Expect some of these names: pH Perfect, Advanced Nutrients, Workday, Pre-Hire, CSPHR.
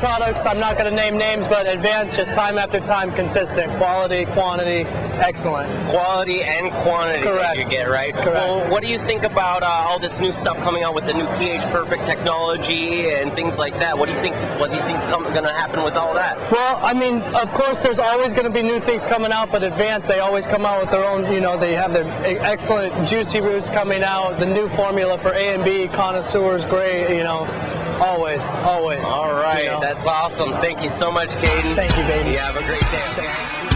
products, I'm not going to name names, but Advanced, just time after time, consistent. Quality, quantity, excellent. Quality and quantity. Correct. That you get, right? Correct. Well, what do you think about all this new stuff coming out with the new pH Perfect technology and things like that? What do you think? What do you think is going to happen with all that? Well, I mean, of course, there's always going to be new things coming out, but Advanced, they always come out with their own. You know, they have their excellent juicy roots coming out. The new formula for A and B, Connoisseur's great. You know. Always, always. All right, you know. That's awesome. Thank you so much, Caden. Thank you, baby. You have a great day.